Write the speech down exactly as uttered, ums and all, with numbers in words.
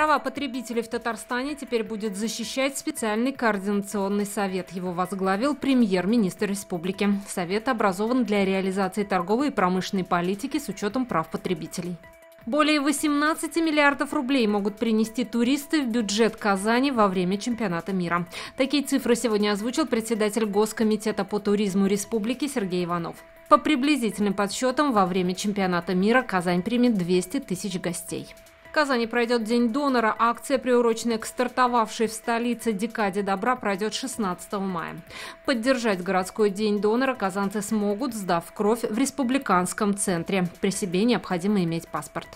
Права потребителей в Татарстане теперь будет защищать специальный координационный совет. Его возглавил премьер-министр республики. Совет образован для реализации торговой и промышленной политики с учетом прав потребителей. Более восемнадцати миллиардов рублей могут принести туристы в бюджет Казани во время чемпионата мира. Такие цифры сегодня озвучил председатель Госкомитета по туризму республики Сергей Иванов. По приблизительным подсчетам, во время чемпионата мира Казань примет двести тысяч гостей. В Казани пройдет День донора. Акция, приуроченная к стартовавшей в столице Декаде Добра, пройдет шестнадцатого мая. Поддержать городской День донора казанцы смогут, сдав кровь в республиканском центре. При себе необходимо иметь паспорт.